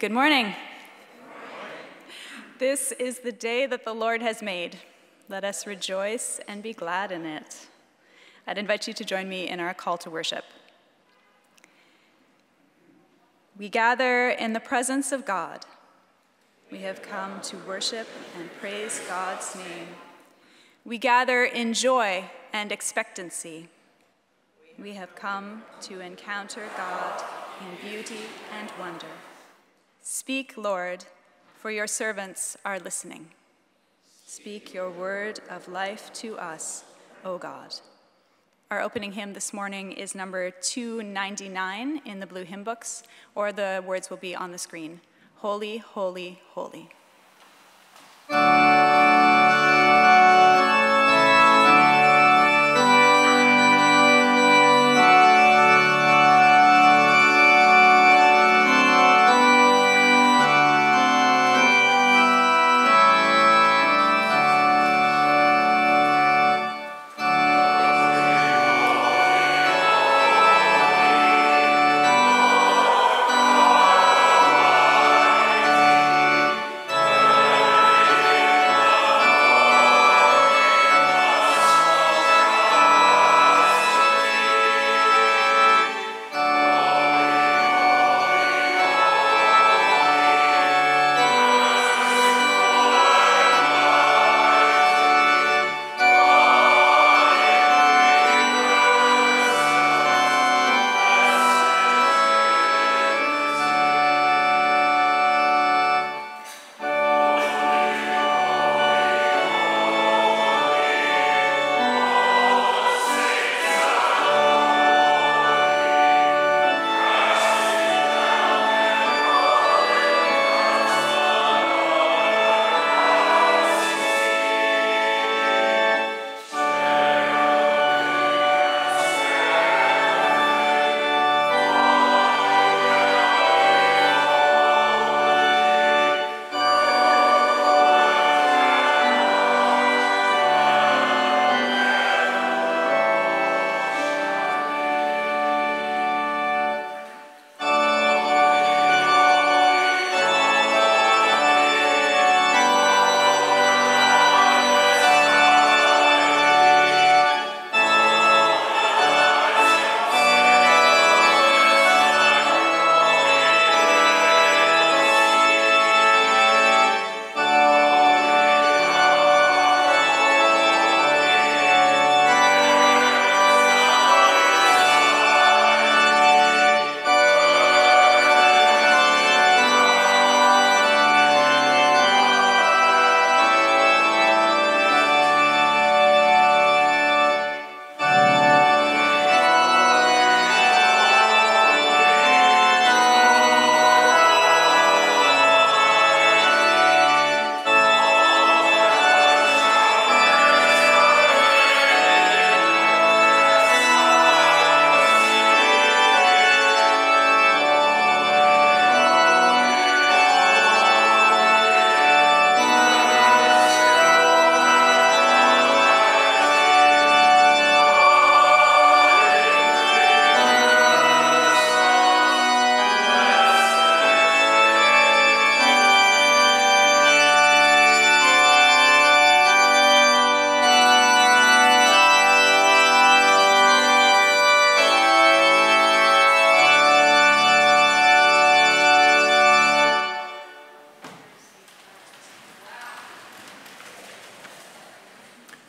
Good morning. Good morning. This is the day that the Lord has made. Let us rejoice and be glad in it. I'd invite you to join me in our call to worship. We gather in the presence of God. We have come to worship and praise God's name. We gather in joy and expectancy. We have come to encounter God in beauty and wonder. Speak, Lord, for your servants are listening. Speak your word of life to us, O God. Our opening hymn this morning is number 299 in the blue hymn books, or the words will be on the screen. Holy, holy, holy.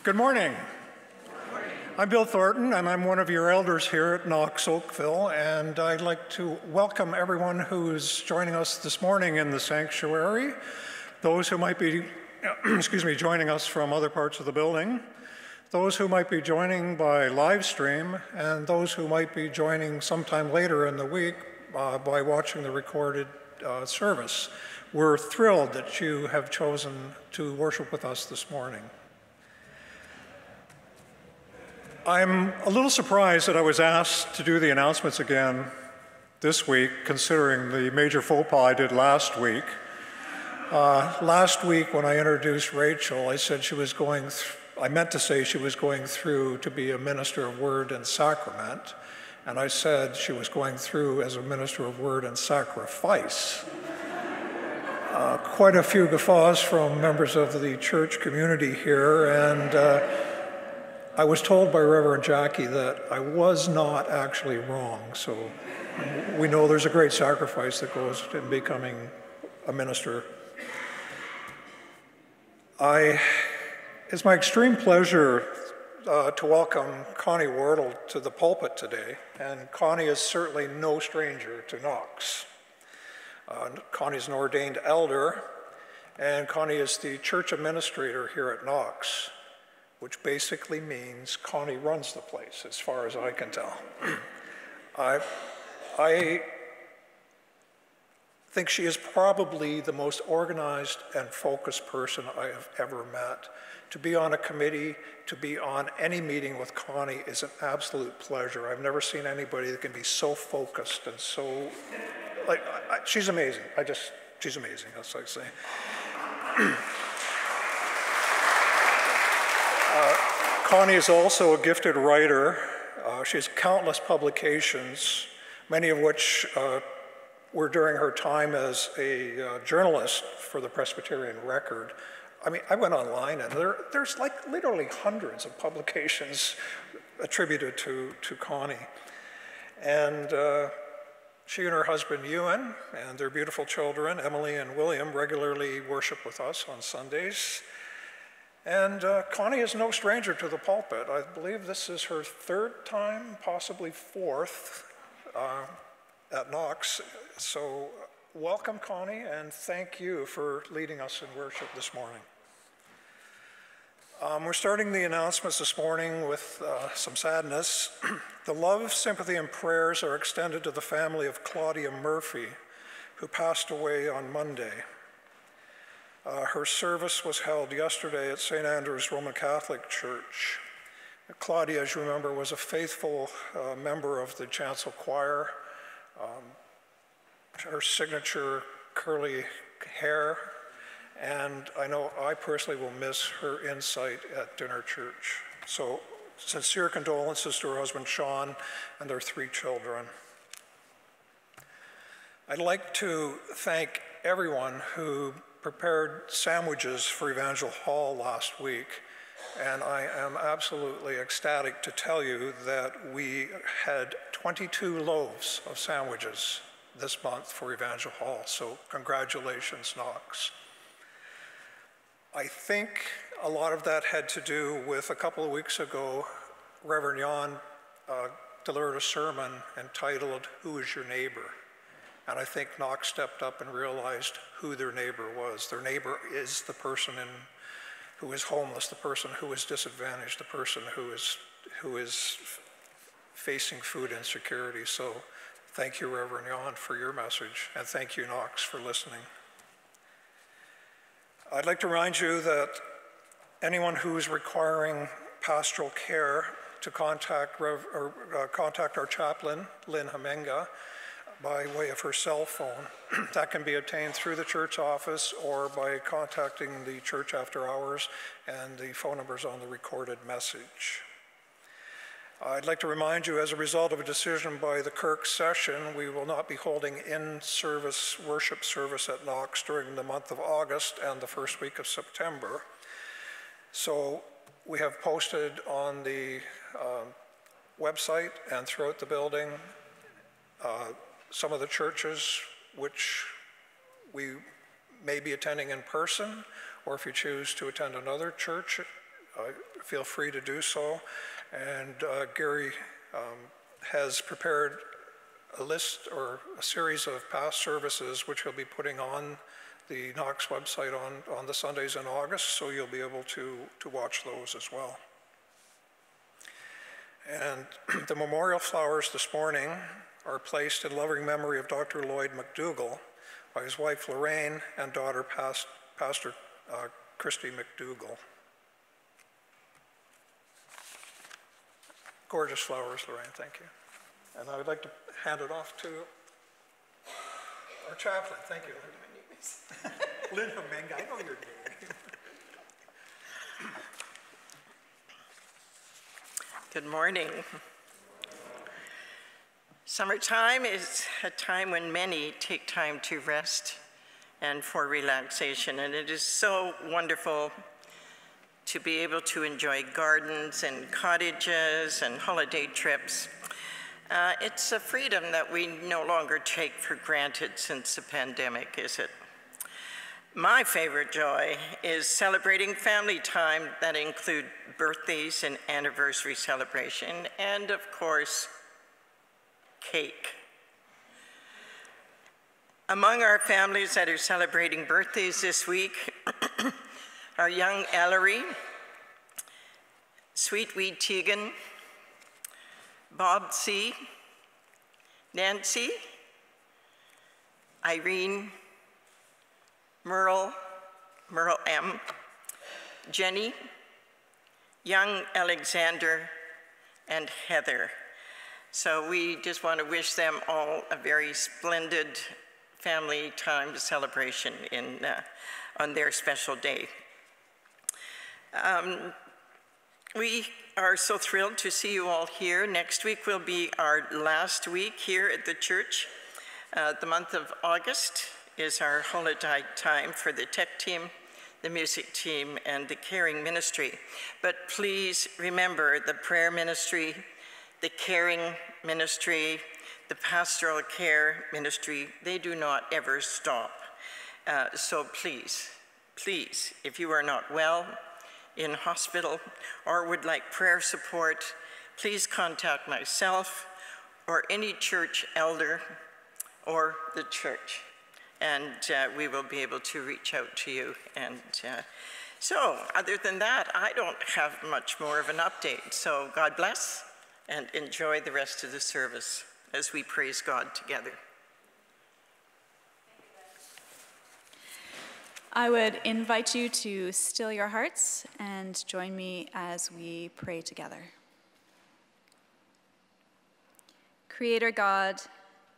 Good morning. Good morning. I'm Bill Thornton, and I'm one of your elders here at Knox Oakville, and I'd like to welcome everyone who's joining us this morning in the sanctuary, those who might be, joining us from other parts of the building, those who might be joining by live stream, and those who might be joining sometime later in the week by watching the recorded service. We're thrilled that you have chosen to worship with us this morning. I'm a little surprised that I was asked to do the announcements again this week, considering the major faux pas I did last week. Last week, when I introduced Rachel, I said she was going through to be a minister of word and sacrament, and I said she was going through as a minister of word and sacrifice. quite a few guffaws from members of the church community here, and I was told by Reverend Jackie that I was not actually wrong, so we know there's a great sacrifice that goes to becoming a minister. It's my extreme pleasure to welcome Connie Wardle to the pulpit today, and Connie is certainly no stranger to Knox. Connie's an ordained elder, and Connie is the church administrator here at Knox, which basically means Connie runs the place, as far as I can tell. I think she is probably the most organized and focused person I have ever met. To be on a committee, to be on any meeting with Connie is an absolute pleasure. I've never seen anybody that can be so focused and so, like, she's amazing. She's amazing, that's what I say. Connie is also a gifted writer. She has countless publications, many of which were during her time as a journalist for the Presbyterian Record. I mean, I went online and there's like literally hundreds of publications attributed to Connie. And she and her husband, Ewan, and their beautiful children, Emily and William, regularly worship with us on Sundays. And Connie is no stranger to the pulpit. I believe this is her third time, possibly fourth, at Knox. So welcome, Connie, and thank you for leading us in worship this morning. We're starting the announcements this morning with some sadness. The love, sympathy, and prayers are extended to the family of Claudia Murphy, who passed away on Monday. Her service was held yesterday at St. Andrew's Roman Catholic Church. Claudia, as you remember, was a faithful member of the Chancel Choir. Her signature curly hair, and I know I personally will miss her insight at dinner church. So sincere condolences to her husband, Sean, and their three children. I'd like to thank everyone who prepared sandwiches for Evangel Hall last week, and I am absolutely ecstatic to tell you that we had 22 loaves of sandwiches this month for Evangel Hall, so congratulations, Knox. I think a lot of that had to do with a couple of weeks ago, Reverend Jan delivered a sermon entitled, "Who is Your Neighbor?" And I think Knox stepped up and realized who their neighbor was. Their neighbor is the person who is homeless, the person who is disadvantaged, the person who is facing food insecurity. So thank you, Reverend Jan, for your message, and thank you, Knox, for listening. I'd like to remind you that anyone who is requiring pastoral care to contact our chaplain, Lynn Hamenga, by way of her cell phone. That can be obtained through the church office or by contacting the church after hours, and the phone number is on the recorded message. I'd like to remind you, as a result of a decision by the Kirk session, we will not be holding in-service worship service at Knox during the month of August and the first week of September. So we have posted on the website and throughout the building some of the churches which we may be attending in person, or if you choose to attend another church, feel free to do so. And Gary has prepared a list or a series of past services which he'll be putting on the Knox website on the Sundays in August, so you'll be able to watch those as well. And the memorial flowers this morning are placed in loving memory of Dr. Lloyd McDougall by his wife Lorraine and daughter Pastor Christy McDougall. Gorgeous flowers, Lorraine, thank you. And I would like to hand it off to our chaplain. Thank you. Lynn Hamenga, I know your name. Good morning. Summertime is a time when many take time to rest and for relaxation. And it is so wonderful to be able to enjoy gardens and cottages and holiday trips. It's a freedom that we no longer take for granted since the pandemic, is it? My favorite joy is celebrating family time that include birthdays and anniversary celebration, and of course, cake. Among our families that are celebrating birthdays this week are young Ellery, Sweetweed Tegan, Bob C., Nancy, Irene, Merle M., Jenny, young Alexander, and Heather. So we just want to wish them all a very splendid family time celebration on their special day. We are so thrilled to see you all here. Next week will be our last week here at the church. The month of August is our holiday time for the tech team, the music team, and the caring ministry. But please remember the prayer ministry, the caring ministry, the pastoral care ministry, they do not ever stop. So please, please, if you are not well, in hospital, or would like prayer support, please contact myself or any church elder or the church, and we will be able to reach out to you. And so, other than that, I don't have much more of an update. So God bless and enjoy the rest of the service as we praise God together. I would invite you to still your hearts and join me as we pray together. Creator God,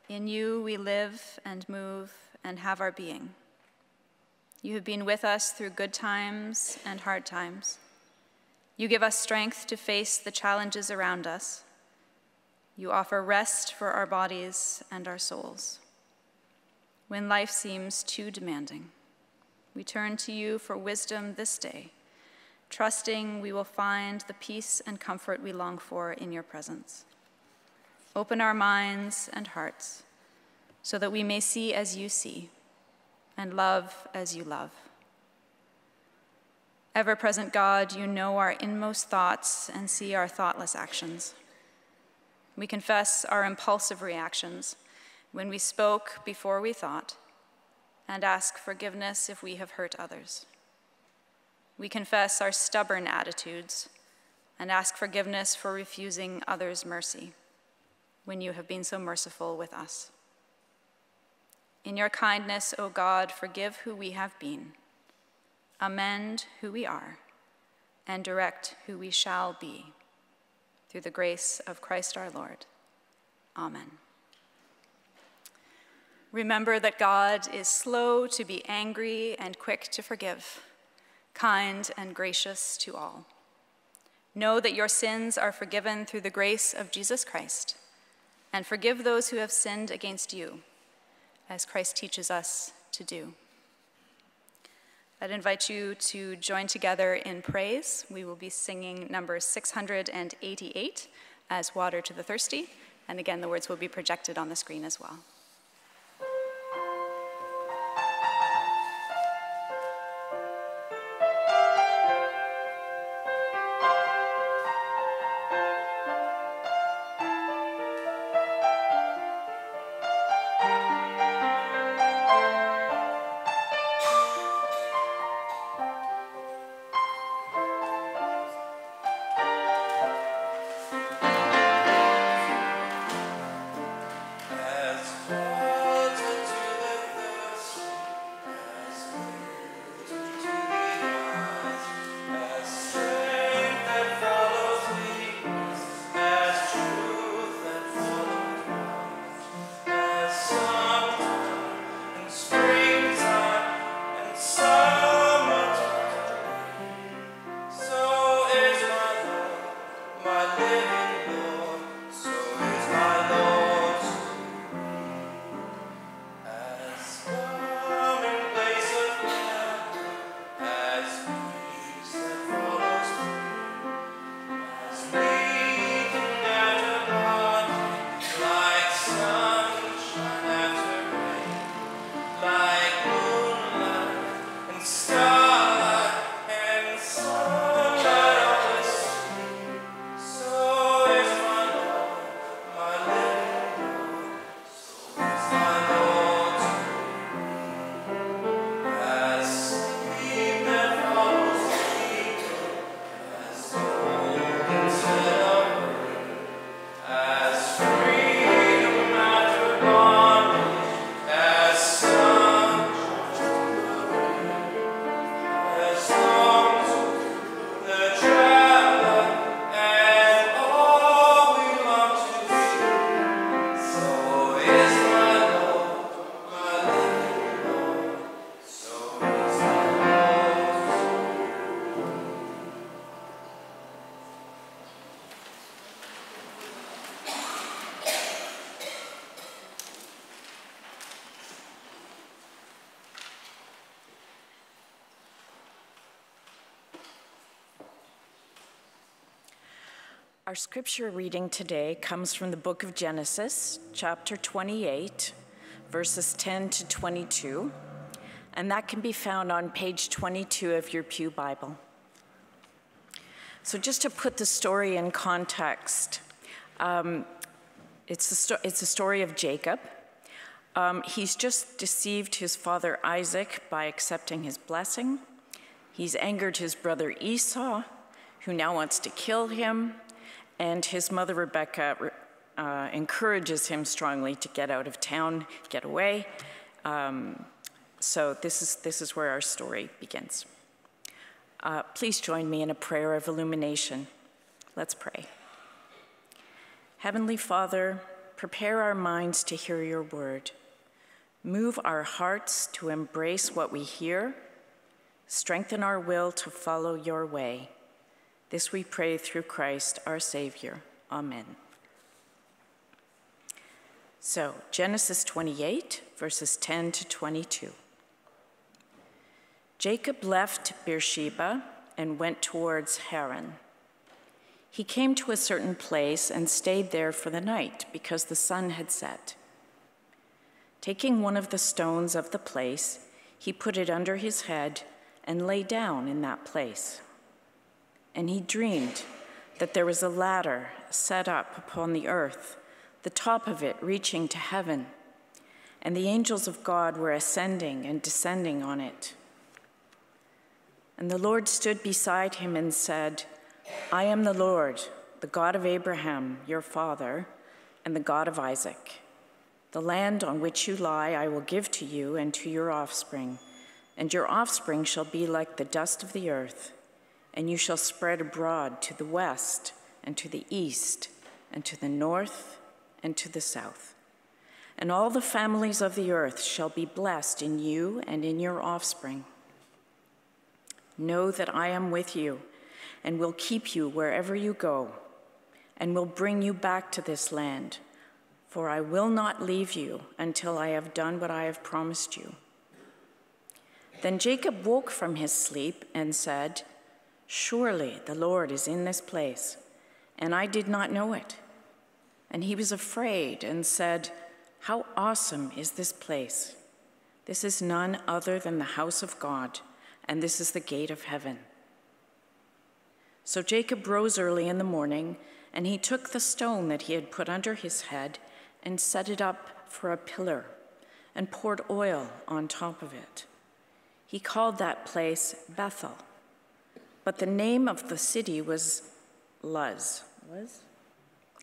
in you we live and move and have our being. You have been with us through good times and hard times. You give us strength to face the challenges around us. You offer rest for our bodies and our souls. When life seems too demanding, we turn to you for wisdom this day, trusting we will find the peace and comfort we long for in your presence. Open our minds and hearts so that we may see as you see and love as you love. Ever-present God, you know our inmost thoughts and see our thoughtless actions. We confess our impulsive reactions when we spoke before we thought, and ask forgiveness if we have hurt others. We confess our stubborn attitudes and ask forgiveness for refusing others mercy when you have been so merciful with us. In your kindness, O God, forgive who we have been, amend who we are, and direct who we shall be. Through the grace of Christ our Lord. Amen. Remember that God is slow to be angry and quick to forgive, kind and gracious to all. Know that your sins are forgiven through the grace of Jesus Christ, and forgive those who have sinned against you, as Christ teaches us to do. I'd invite you to join together in praise. We will be singing number 688 as Water to the Thirsty, and again, the words will be projected on the screen as well. Our scripture reading today comes from the book of Genesis, chapter 28, verses 10 to 22, and that can be found on page 22 of your Pew Bible. So just to put the story in context, it's the story of Jacob. He's just deceived his father Isaac by accepting his blessing. He's angered his brother Esau, who now wants to kill him, and his mother Rebekah encourages him strongly to get out of town, get away. So this is where our story begins. Please join me in a prayer of illumination. Let's pray. Heavenly Father, prepare our minds to hear your word. Move our hearts to embrace what we hear. Strengthen our will to follow your way. This we pray through Christ, our Savior. Amen. So, Genesis 28, verses 10 to 22. Jacob left Beersheba and went towards Haran. He came to a certain place and stayed there for the night because the sun had set. Taking one of the stones of the place, he put it under his head and lay down in that place. And he dreamed that there was a ladder set up upon the earth, the top of it reaching to heaven, and the angels of God were ascending and descending on it. And the Lord stood beside him and said, I am the Lord, the God of Abraham, your father, and the God of Isaac. The land on which you lie I will give to you and to your offspring, and your offspring shall be like the dust of the earth, and you shall spread abroad to the west and to the east and to the north and to the south. And all the families of the earth shall be blessed in you and in your offspring. Know that I am with you and will keep you wherever you go and will bring you back to this land, for I will not leave you until I have done what I have promised you. Then Jacob woke from his sleep and said, Surely the Lord is in this place, and I did not know it. And he was afraid and said, How awesome is this place! This is none other than the house of God, and this is the gate of heaven. So Jacob rose early in the morning, and he took the stone that he had put under his head and set it up for a pillar and poured oil on top of it. He called that place Bethel. But the name of the city was Luz,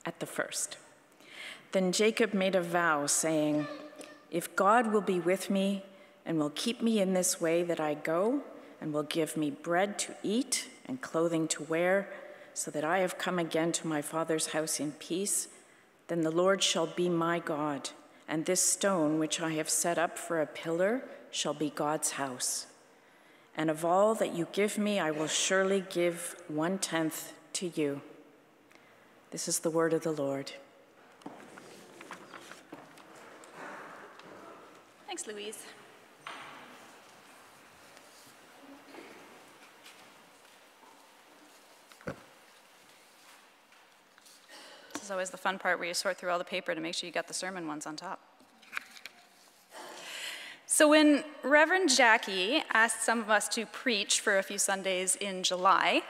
at the first. Then Jacob made a vow, saying, If God will be with me and will keep me in this way that I go, and will give me bread to eat and clothing to wear, so that I have come again to my father's house in peace, then the Lord shall be my God, and this stone which I have set up for a pillar shall be God's house. And of all that you give me, I will surely give 1/10 to you. This is the word of the Lord. Thanks, Louise. This is always the fun part where you sort through all the paper to make sure you got the sermon ones on top. So when Reverend Jackie asked some of us to preach for a few Sundays in July,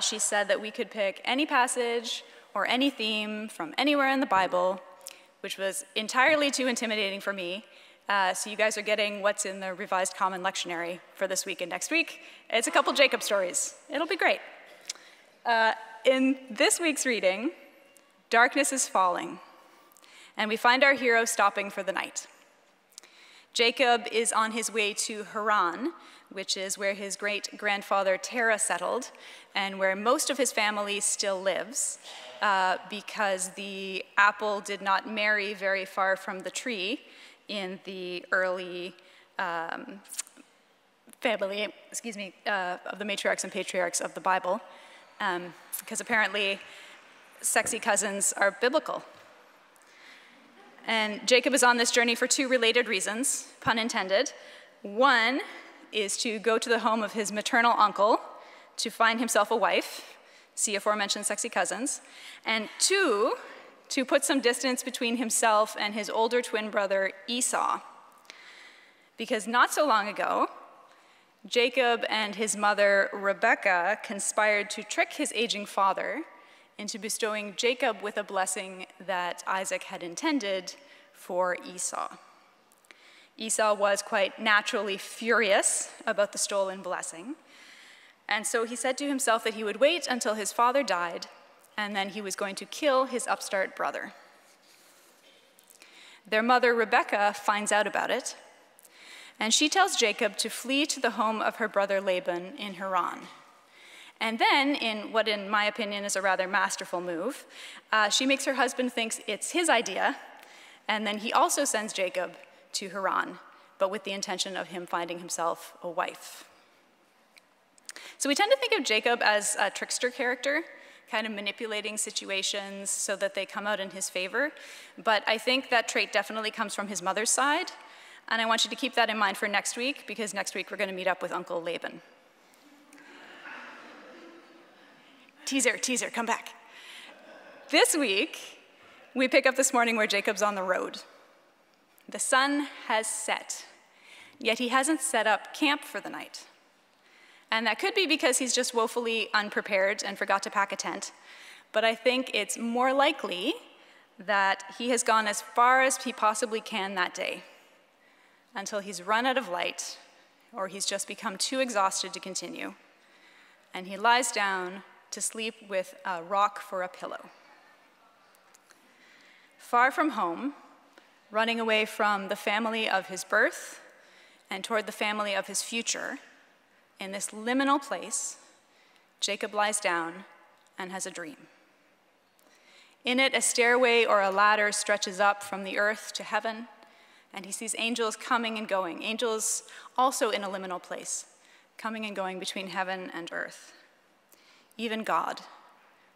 she said that we could pick any passage or any theme from anywhere in the Bible, which was entirely too intimidating for me. So you guys are getting what's in the Revised Common Lectionary for this week and next week. It's a couple Jacob stories. It'll be great. In this week's reading, darkness is falling, and we find our hero stopping for the night. Jacob is on his way to Haran, which is where his great-grandfather Terah settled and where most of his family still lives because the apple did not marry very far from the tree in the early family, of the matriarchs and patriarchs of the Bible, because apparently sexy cousins are biblical. And Jacob is on this journey for two related reasons, pun intended. One is to go to the home of his maternal uncle to find himself a wife, see aforementioned sexy cousins, and two, to put some distance between himself and his older twin brother Esau. Because not so long ago, Jacob and his mother Rebekah conspired to trick his aging father into bestowing Jacob with a blessing that Isaac had intended for Esau. Esau was quite naturally furious about the stolen blessing, and so he said to himself that he would wait until his father died, and then he was going to kill his upstart brother. Their mother, Rebekah, finds out about it, and she tells Jacob to flee to the home of her brother Laban in Haran. And then, in what in my opinion is a rather masterful move, she makes her husband think it's his idea, and then he also sends Jacob to Haran, but with the intention of him finding himself a wife. So we tend to think of Jacob as a trickster character, kind of manipulating situations so that they come out in his favor, but I think that trait definitely comes from his mother's side, and I want you to keep that in mind for next week, because next week we're going to meet up with Uncle Laban. Teaser, teaser, come back. This week, we pick up this morning where Jacob's on the road. The sun has set, yet he hasn't set up camp for the night. And that could be because he's just woefully unprepared and forgot to pack a tent. But I think it's more likely that he has gone as far as he possibly can that day, until he's run out of light, or he's just become too exhausted to continue. And he lies down to sleep with a rock for a pillow. Far from home, running away from the family of his birth and toward the family of his future, in this liminal place, Jacob lies down and has a dream. In it, a stairway or a ladder stretches up from the earth to heaven, and he sees angels coming and going, angels also in a liminal place, coming and going between heaven and earth. Even God.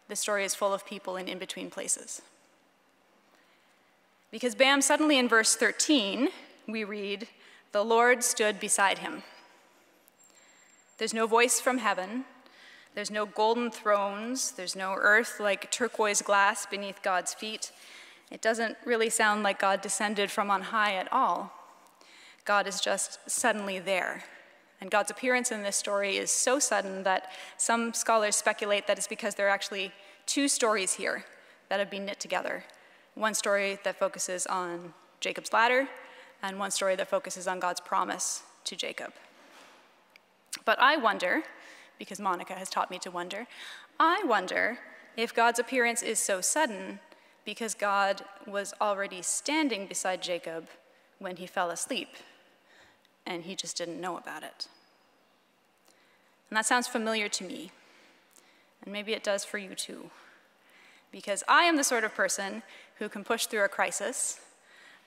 The story is full of people in in-between places. Because bam, suddenly in verse 13, we read, "The Lord stood beside him." There's no voice from heaven. There's no golden thrones. There's no earth like turquoise glass beneath God's feet. It doesn't really sound like God descended from on high at all. God is just suddenly there. And God's appearance in this story is so sudden that some scholars speculate that it's because there are actually two stories here that have been knit together. One story that focuses on Jacob's ladder, and one story that focuses on God's promise to Jacob. But I wonder, because Monica has taught me to wonder, I wonder if God's appearance is so sudden because God was already standing beside Jacob when he fell asleep, and he just didn't know about it. And that sounds familiar to me, and maybe it does for you too, because I am the sort of person who can push through a crisis,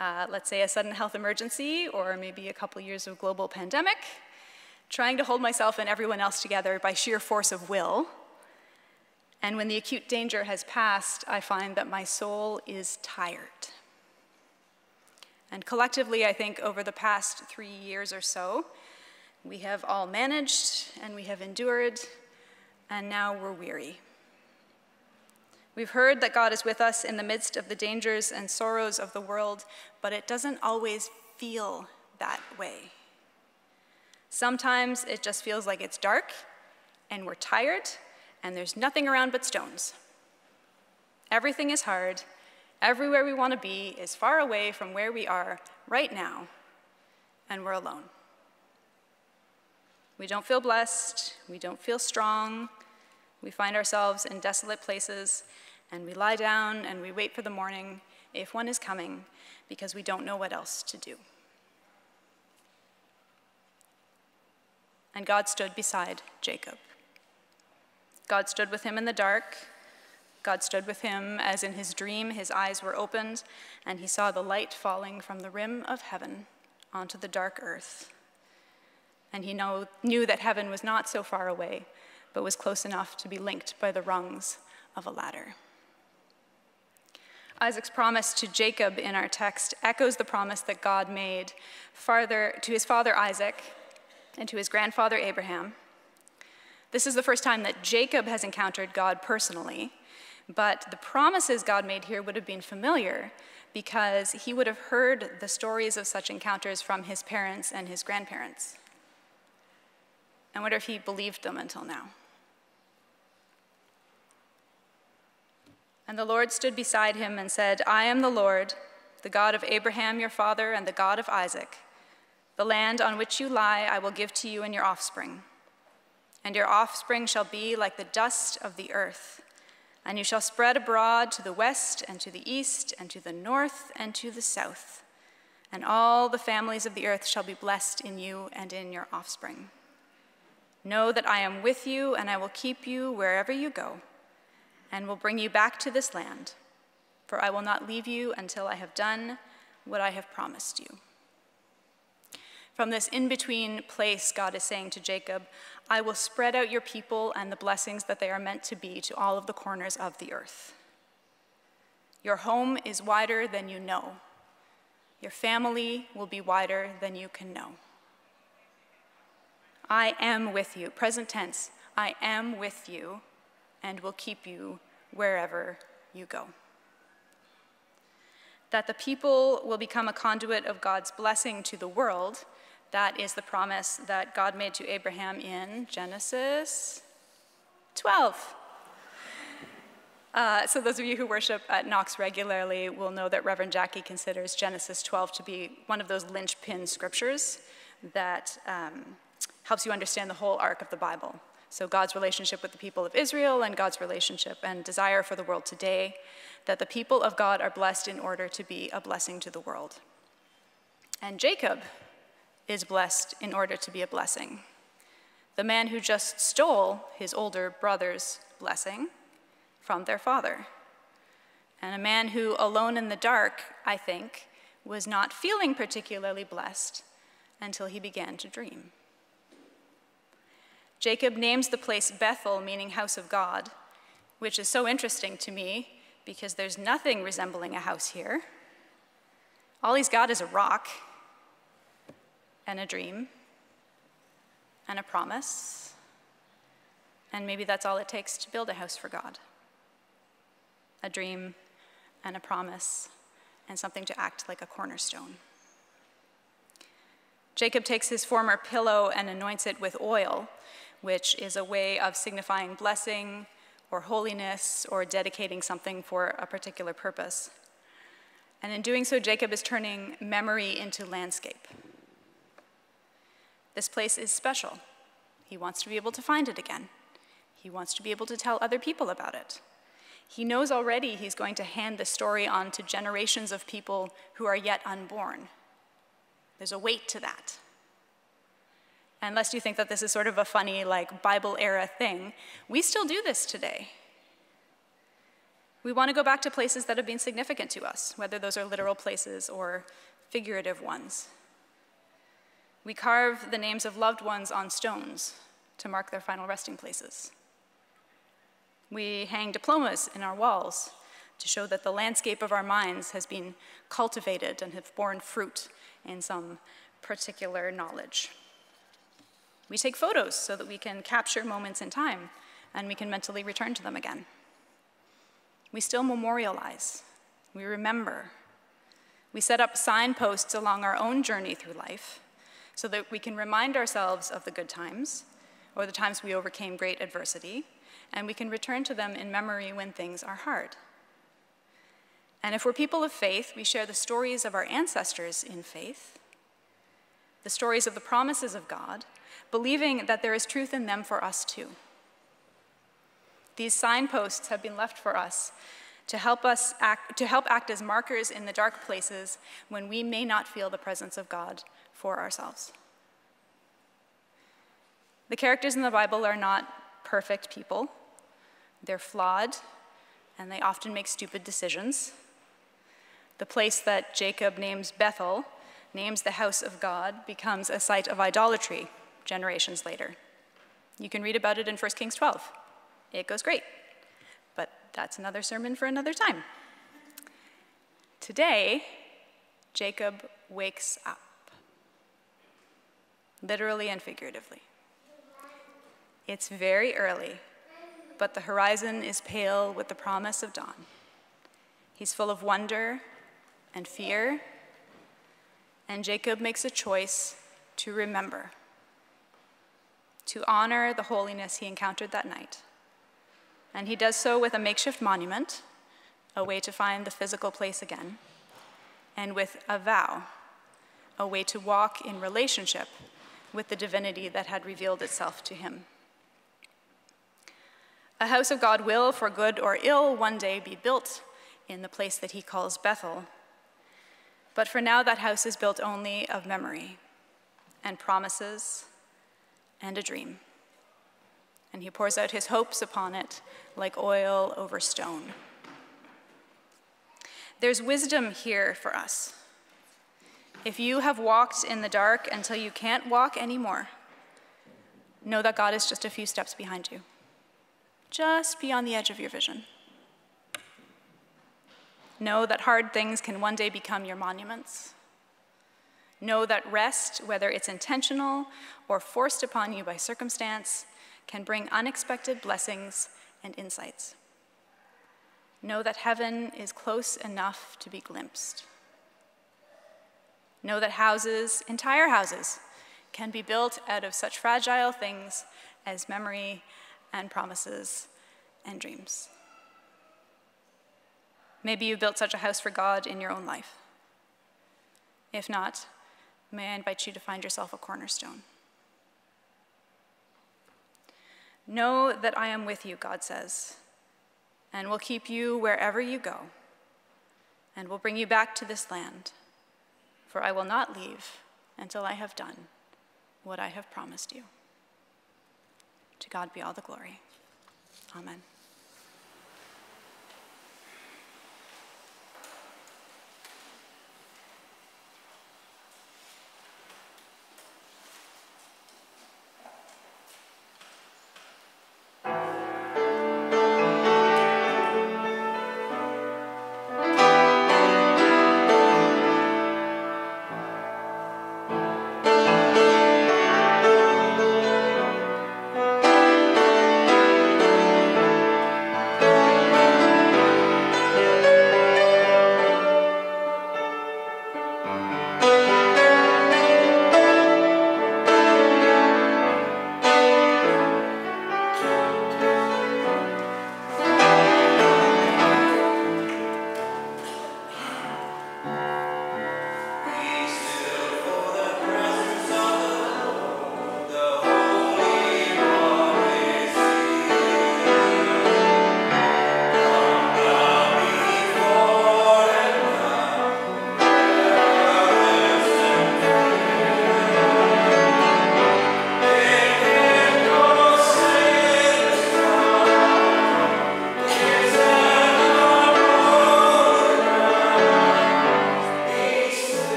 let's say a sudden health emergency or maybe a couple years of global pandemic, trying to hold myself and everyone else together by sheer force of will. And when the acute danger has passed, I find that my soul is tired. And collectively, I think over the past 3 years or so, we have all managed and we have endured, and now we're weary. We've heard that God is with us in the midst of the dangers and sorrows of the world, but it doesn't always feel that way. Sometimes it just feels like it's dark, and we're tired, and there's nothing around but stones. Everything is hard. Everywhere we want to be is far away from where we are right now, and we're alone. We don't feel blessed. We don't feel strong. We find ourselves in desolate places, and we lie down and we wait for the morning, if one is coming, because we don't know what else to do. And God stood beside Jacob. God stood with him in the dark. God stood with him as in his dream his eyes were opened, and he saw the light falling from the rim of heaven onto the dark earth. And he knew that heaven was not so far away, but was close enough to be linked by the rungs of a ladder. Isaac's promise to Jacob in our text echoes the promise that God made to his father Isaac and to his grandfather Abraham, This is the first time that Jacob has encountered God personally, but the promises God made here would have been familiar because he would have heard the stories of such encounters from his parents and his grandparents. I wonder if he believed them until now. And the Lord stood beside him and said, I am the Lord, the God of Abraham your father and the God of Isaac. The land on which you lie I will give to you and your offspring. And your offspring shall be like the dust of the earth, and you shall spread abroad to the west and to the east and to the north and to the south. And all the families of the earth shall be blessed in you and in your offspring. Know that I am with you, and I will keep you wherever you go, and will bring you back to this land, for I will not leave you until I have done what I have promised you. From this in-between place, God is saying to Jacob, I will spread out your people and the blessings that they are meant to be to all of the corners of the earth. Your home is wider than you know. Your family will be wider than you can know. I am with you, present tense, I am with you and will keep you wherever you go. That the people will become a conduit of God's blessing to the world, that is the promise that God made to Abraham in Genesis 12. So those of you who worship at Knox regularly will know that Reverend Jackie considers Genesis 12 to be one of those linchpin scriptures that helps you understand the whole arc of the Bible. So God's relationship with the people of Israel and God's relationship and desire for the world today, that the people of God are blessed in order to be a blessing to the world. And Jacob is blessed in order to be a blessing. The man who just stole his older brother's blessing from their father. And a man who, alone in the dark, I think, was not feeling particularly blessed until he began to dream. Jacob names the place Bethel, meaning house of God, which is so interesting to me because there's nothing resembling a house here. All he's got is a rock and a dream and a promise, and maybe that's all it takes to build a house for God. A dream and a promise and something to act like a cornerstone. Jacob takes his former pillow and anoints it with oil, which is a way of signifying blessing or holiness or dedicating something for a particular purpose. And in doing so, Jacob is turning memory into landscape. This place is special. He wants to be able to find it again. He wants to be able to tell other people about it. He knows already he's going to hand the story on to generations of people who are yet unborn. There's a weight to that. Unless you think that this is sort of a funny, like, Bible-era thing, we still do this today. We want to go back to places that have been significant to us, whether those are literal places or figurative ones. We carve the names of loved ones on stones to mark their final resting places. We hang diplomas in our walls to show that the landscape of our minds has been cultivated and have borne fruit in some particular knowledge. We take photos so that we can capture moments in time and we can mentally return to them again. We still memorialize. We remember. We set up signposts along our own journey through life so that we can remind ourselves of the good times or the times we overcame great adversity, and we can return to them in memory when things are hard. And if we're people of faith, we share the stories of our ancestors in faith, the stories of the promises of God, believing that there is truth in them for us too. These signposts have been left for us to help act as markers in the dark places when we may not feel the presence of God for ourselves. The characters in the Bible are not perfect people. They're flawed, and they often make stupid decisions. The place that Jacob names Bethel, names the house of God, becomes a site of idolatry generations later. You can read about it in 1 Kings 12. It goes great, but that's another sermon for another time. Today, Jacob wakes up, literally and figuratively. It's very early, but the horizon is pale with the promise of dawn. He's full of wonder and fear, and Jacob makes a choice to remember, to honor the holiness he encountered that night. And he does so with a makeshift monument, a way to find the physical place again, and with a vow, a way to walk in relationship with the divinity that had revealed itself to him. A house of God will, for good or ill, one day be built in the place that he calls Bethel. But for now, that house is built only of memory and promises and a dream. And he pours out his hopes upon it like oil over stone. There's wisdom here for us. If you have walked in the dark until you can't walk anymore, know that God is just a few steps behind you. Just be on the edge of your vision. Know that hard things can one day become your monuments. Know that rest, whether it's intentional or forced upon you by circumstance, can bring unexpected blessings and insights. Know that heaven is close enough to be glimpsed. Know that houses, entire houses, can be built out of such fragile things as memory and promises and dreams. Maybe you built such a house for God in your own life. If not, may I invite you to find yourself a cornerstone. Know that I am with you, God says, and will keep you wherever you go, and will bring you back to this land, for I will not leave until I have done what I have promised you. To God be all the glory. Amen.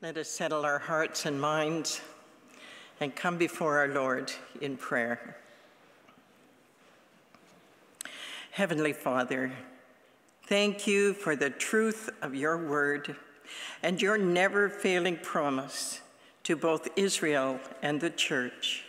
Let us settle our hearts and minds and come before our Lord in prayer. Heavenly Father, thank you for the truth of your word and your never-failing promise to both Israel and the church.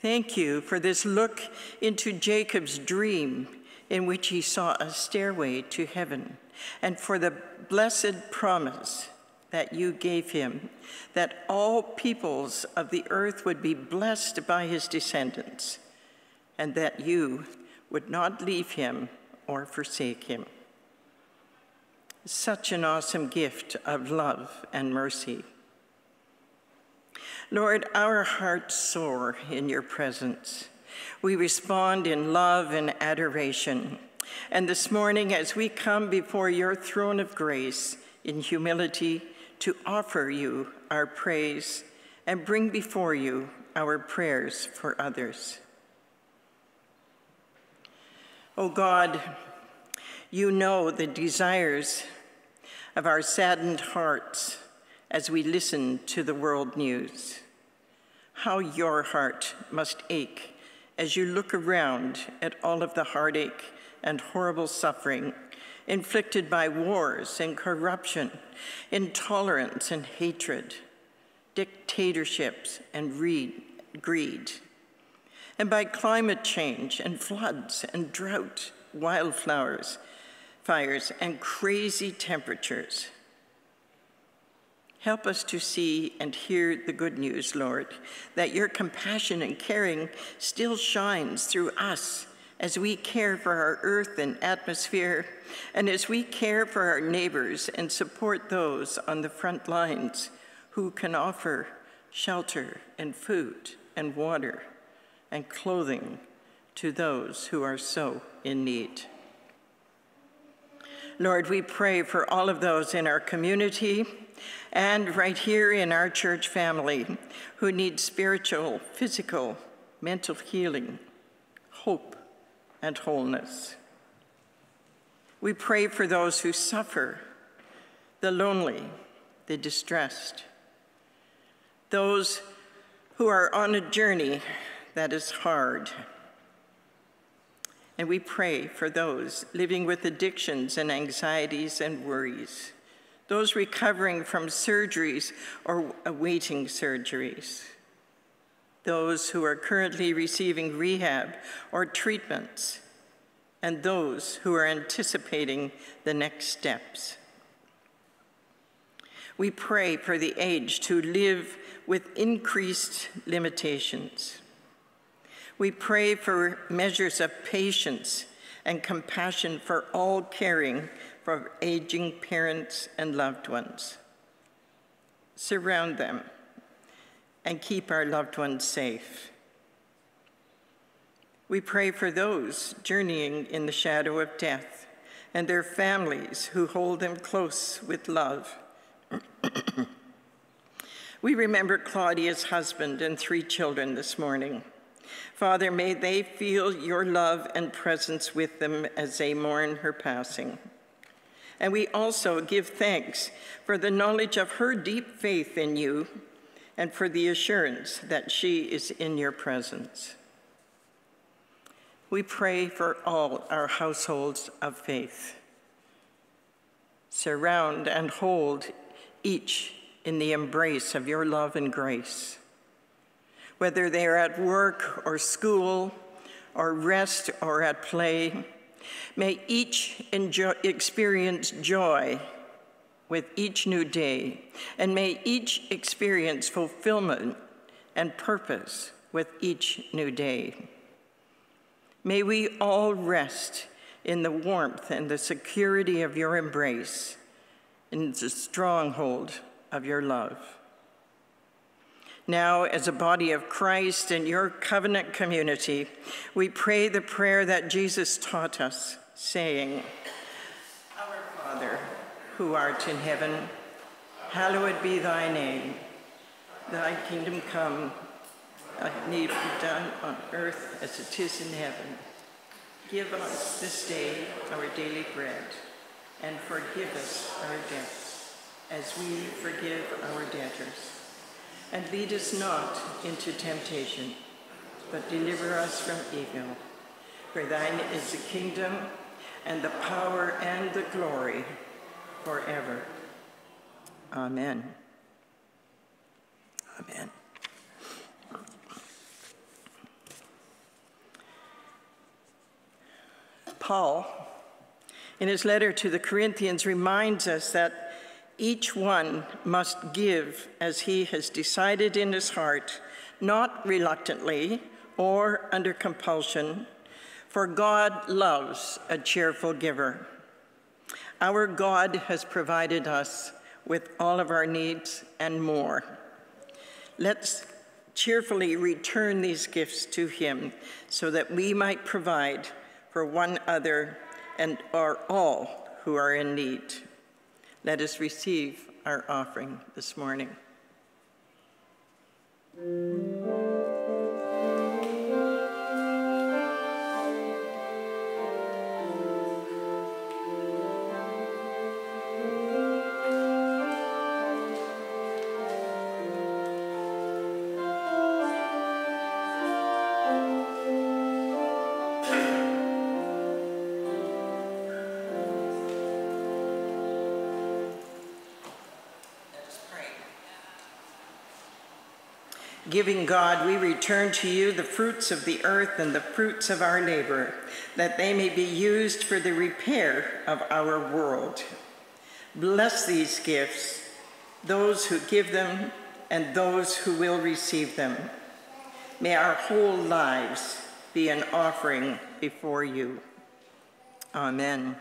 Thank you for this look into Jacob's dream in which he saw a stairway to heaven, and for the blessed promise that you gave him, that all peoples of the earth would be blessed by his descendants, and that you would not leave him or forsake him. Such an awesome gift of love and mercy. Lord, our hearts soar in your presence. We respond in love and adoration. And this morning, as we come before your throne of grace in humility to offer you our praise and bring before you our prayers for others. O God, you know the desires of our saddened hearts as we listen to the world news. How your heart must ache as you look around at all of the heartache and horrible suffering inflicted by wars and corruption, intolerance and hatred, dictatorships and greed, and by climate change and floods and drought, wildfires, fires, and crazy temperatures. Help us to see and hear the good news, Lord, that your compassion and caring still shines through us as we care for our earth and atmosphere, and as we care for our neighbors and support those on the front lines who can offer shelter and food and water and clothing to those who are so in need. Lord, we pray for all of those in our community and right here in our church family who need spiritual, physical, mental healing, hope, and wholeness. We pray for those who suffer, the lonely, the distressed, those who are on a journey that is hard. And we pray for those living with addictions and anxieties and worries, those recovering from surgeries or awaiting surgeries, those who are currently receiving rehab or treatments, and those who are anticipating the next steps. We pray for the aged who live with increased limitations. We pray for measures of patience and compassion for all caring for aging parents and loved ones. Surround them and keep our loved ones safe. We pray for those journeying in the shadow of death and their families who hold them close with love. We remember Claudia's husband and 3 children this morning. Father, may they feel your love and presence with them as they mourn her passing. And we also give thanks for the knowledge of her deep faith in you and for the assurance that she is in your presence. We pray for all our households of faith. Surround and hold each in the embrace of your love and grace. Whether they are at work or school or rest or at play, may each experience joy with each new day, and may each experience fulfillment and purpose with each new day. May we all rest in the warmth and the security of your embrace, in the stronghold of your love. Now, as a body of Christ and your covenant community, we pray the prayer that Jesus taught us, saying, Our Father, who art in heaven, hallowed be thy name. Thy kingdom come, thy will be done on earth as it is in heaven. Give us this day our daily bread, and forgive us our debts, as we forgive our debtors. And lead us not into temptation, but deliver us from evil. For thine is the kingdom, and the power, and the glory forever. Amen. Amen. Paul, in his letter to the Corinthians, reminds us that each one must give as he has decided in his heart, not reluctantly or under compulsion, for God loves a cheerful giver. Our God has provided us with all of our needs and more. Let's cheerfully return these gifts to him so that we might provide for one other and are all who are in need. Let us receive our offering this morning. Giving God, we return to you the fruits of the earth and the fruits of our labor, that they may be used for the repair of our world. Bless these gifts, those who give them and those who will receive them. May our whole lives be an offering before you. Amen.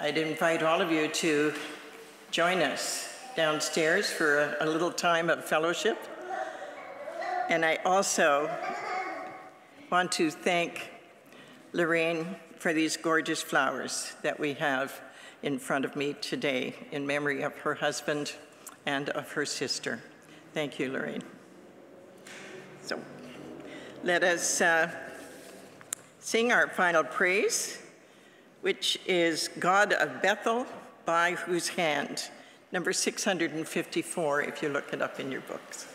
I'd invite all of you to join us downstairs for a little time of fellowship. And I also want to thank Lorraine for these gorgeous flowers that we have in front of me today in memory of her husband and of her sister. Thank you, Lorraine. So let us sing our final praise, which is God of Bethel, by whose hand, number 654, if you look it up in your books.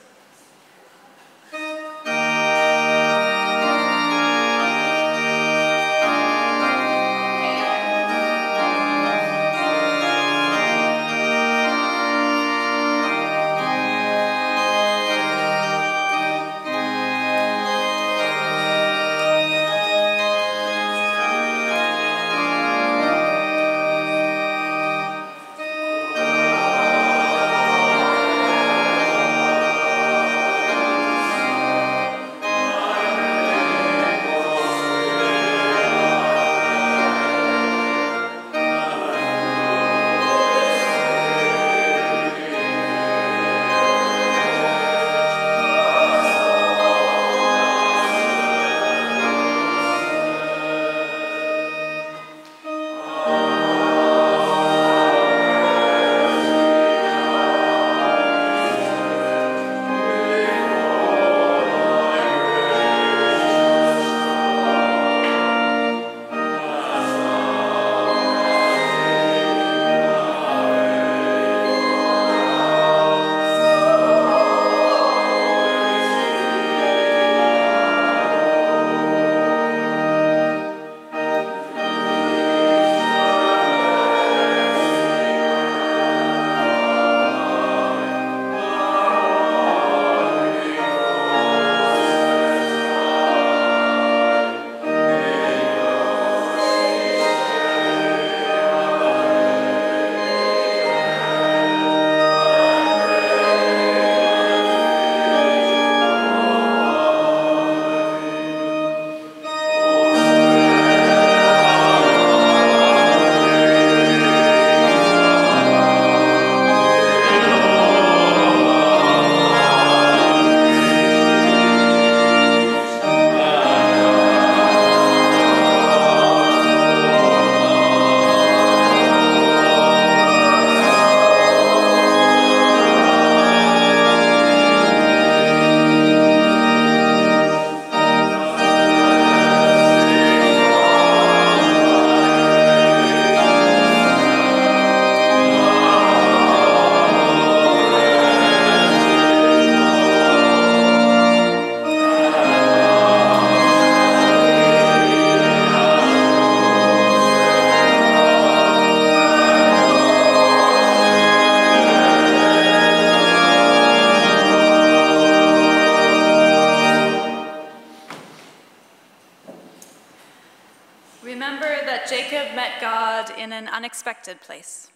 in an unexpected place.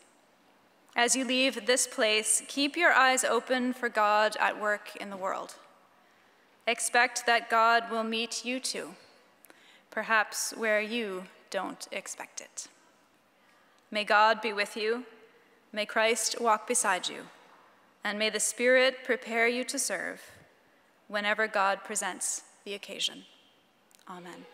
As you leave this place, keep your eyes open for God at work in the world. Expect that God will meet you too, perhaps where you don't expect it. May God be with you, may Christ walk beside you, and may the Spirit prepare you to serve whenever God presents the occasion. Amen.